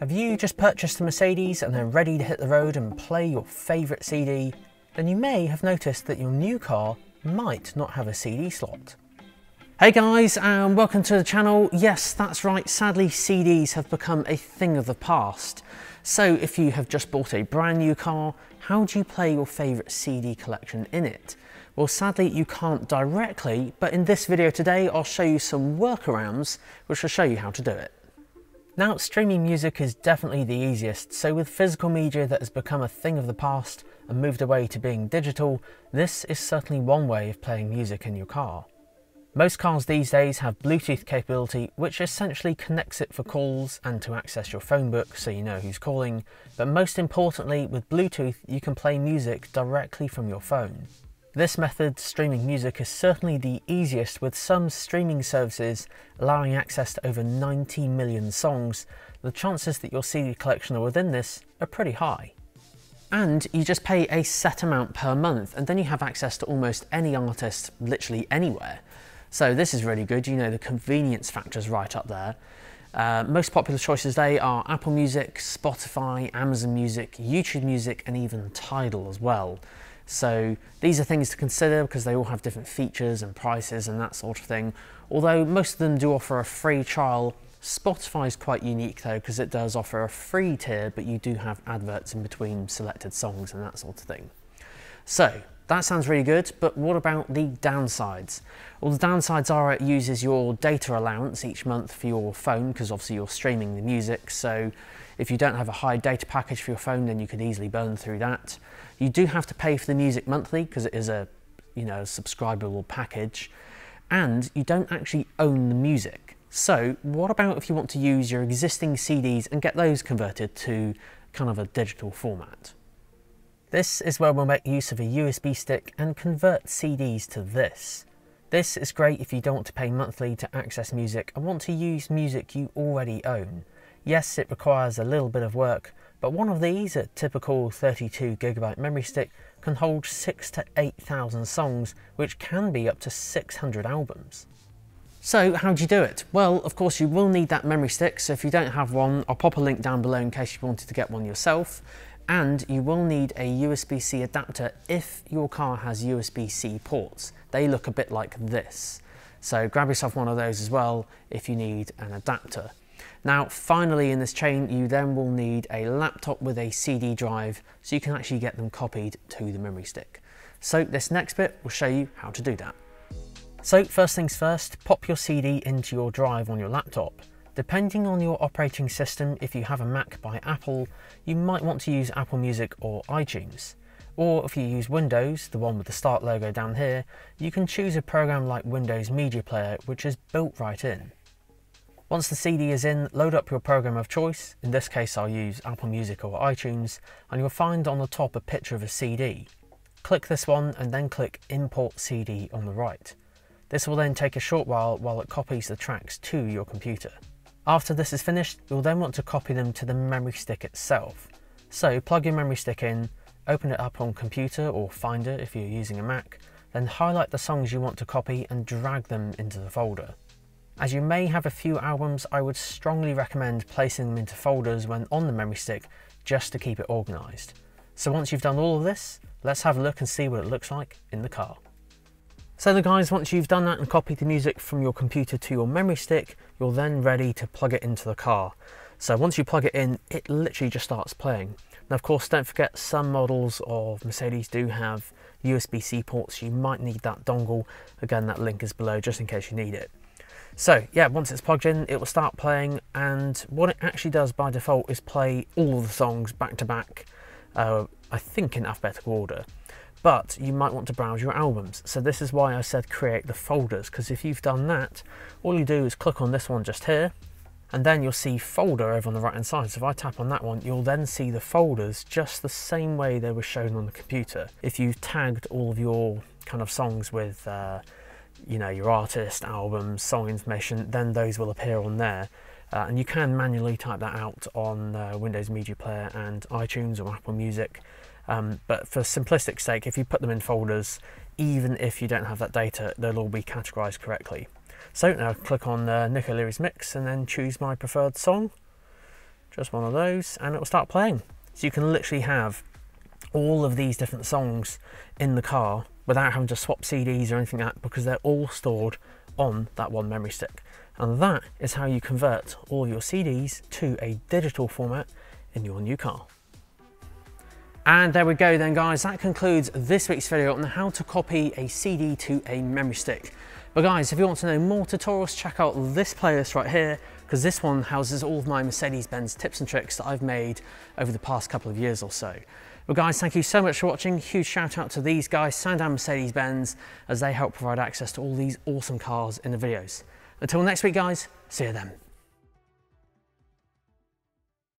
Have you just purchased a Mercedes and are ready to hit the road and play your favourite CD? Then you may have noticed that your new car might not have a CD slot. Hey guys, and welcome to the channel. Yes, that's right, sadly CDs have become a thing of the past. So if you have just bought a brand new car, how do you play your favourite CD collection in it? Well, sadly you can't directly, but in this video today I'll show you some workarounds which will show you how to do it. Now, streaming music is definitely the easiest, so with physical media that has become a thing of the past and moved away to being digital, this is certainly one way of playing music in your car. Most cars these days have Bluetooth capability, which essentially connects it for calls and to access your phone book so you know who's calling, but most importantly with Bluetooth you can play music directly from your phone. This method, streaming music, is certainly the easiest, with some streaming services allowing access to over 90 million songs. The chances that your CD collection are within this are pretty high. And you just pay a set amount per month and then you have access to almost any artist literally anywhere. So this is really good, you know, the convenience factor's right up there. Most popular choices today are Apple Music, Spotify, Amazon Music, YouTube Music, and even Tidal as well. So these are things to consider because they all have different features and prices and that sort of thing. Although most of them do offer a free trial. Spotify's quite unique though, because it does offer a free tier, but you do have adverts in between selected songs and that sort of thing. So that sounds really good, but what about the downsides? Well, the downsides are it uses your data allowance each month for your phone, because obviously you're streaming the music, so if you don't have a high data package for your phone, then you could easily burn through that. You do have to pay for the music monthly, because it is a, you know, subscribable package, and you don't actually own the music. So what about if you want to use your existing CDs and get those converted to kind of a digital format? This is where we'll make use of a USB stick and convert CDs to this. This is great if you don't want to pay monthly to access music and want to use music you already own. Yes, it requires a little bit of work, but one of these, a typical 32GB memory stick, can hold 6,000 to 8,000 songs, which can be up to 600 albums. So how do you do it? Well, of course you will need that memory stick, so if you don't have one, I'll pop a link down below in case you wanted to get one yourself. And you will need a USB-C adapter if your car has USB-C ports. They look a bit like this. So grab yourself one of those as well if you need an adapter. Now, finally in this chain, you then will need a laptop with a CD drive so you can actually get them copied to the memory stick. So this next bit will show you how to do that. So first things first, pop your CD into your drive on your laptop. Depending on your operating system, if you have a Mac by Apple, you might want to use Apple Music or iTunes. Or if you use Windows, the one with the start logo down here, you can choose a program like Windows Media Player, which is built right in. Once the CD is in, load up your program of choice, in this case I'll use Apple Music or iTunes, and you'll find on the top a picture of a CD. Click this one and then click Import CD on the right. This will then take a short while it copies the tracks to your computer. After this is finished, you'll then want to copy them to the memory stick itself. So plug your memory stick in, open it up on computer or Finder if you're using a Mac, then highlight the songs you want to copy and drag them into the folder. As you may have a few albums, I would strongly recommend placing them into folders when on the memory stick, just to keep it organised. So once you've done all of this, let's have a look and see what it looks like in the car. So then guys, once you've done that and copied the music from your computer to your memory stick, you're then ready to plug it into the car. So once you plug it in, it literally just starts playing. Now of course, don't forget some models of Mercedes do have USB-C ports. You might need that dongle. Again, that link is below just in case you need it. So yeah, once it's plugged in, it will start playing, and what it actually does by default is play all of the songs back to back, I think in alphabetical order. But you might want to browse your albums. So this is why I said create the folders, because if you've done that, all you do is click on this one just here, and then you'll see folder over on the right hand side. So if I tap on that one, you'll then see the folders just the same way they were shown on the computer. If you've tagged all of your kind of songs with, you know, your artist, album, song information, then those will appear on there. And you can manually type that out on Windows Media Player and iTunes or Apple Music. But for simplistic sake, if you put them in folders, even if you don't have that data, they'll all be categorised correctly. So now I'll click on Nick O'Leary's Mix and then choose my preferred song. just one of those, and it will start playing. So you can literally have all of these different songs in the car without having to swap CDs or anything like that, because they're all stored on that one memory stick. And that is how you convert all of your CDs to a digital format in your new car. And there we go then, guys. That concludes this week's video on how to copy a CD to a memory stick. But guys, if you want to know more tutorials, check out this playlist right here, because this one houses all of my Mercedes-Benz tips and tricks that I've made over the past couple of years or so. But guys, thank you so much for watching. Huge shout out to these guys, Sandown Mercedes-Benz, as they help provide access to all these awesome cars in the videos. Until next week, guys, see you then.